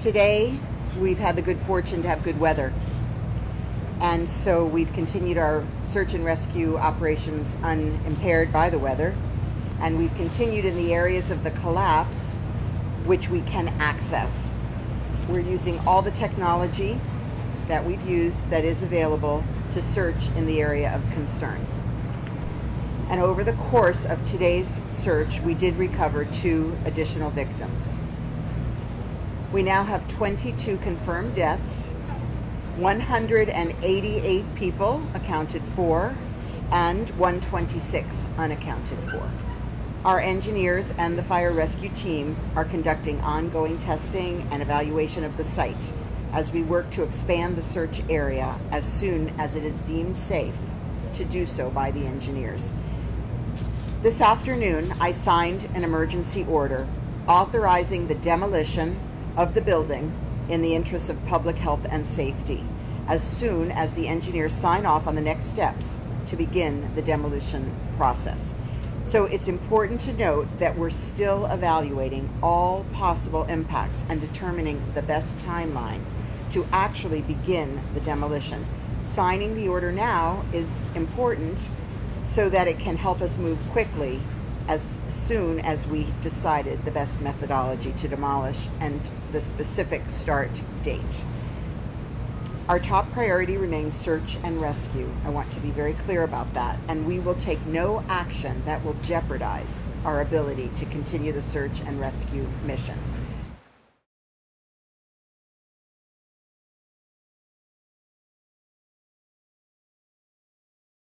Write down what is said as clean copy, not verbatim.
Today, we've had the good fortune to have good weather. And so we've continued our search and rescue operations unimpaired by the weather. And we've continued in the areas of the collapse, which we can access. We're using all the technology that we've used that is available to search in the area of concern. And over the course of today's search, we did recover 2 additional victims. We now have 22 confirmed deaths, 188 people accounted for, and 126 unaccounted for. Our engineers and the fire rescue team are conducting ongoing testing and evaluation of the site as we work to expand the search area as soon as it is deemed safe to do so by the engineers. This afternoon, I signed an emergency order authorizing the demolition of the building in the interests of public health and safety, as soon as the engineers sign off on the next steps to begin the demolition process. So it's important to note that we're still evaluating all possible impacts and determining the best timeline to actually begin the demolition. Signing the order now is important so that it can help us move quickly as soon as we decided the best methodology to demolish and the specific start date. Our top priority remains search and rescue. I want to be very clear about that, and we will take no action that will jeopardize our ability to continue the search and rescue mission.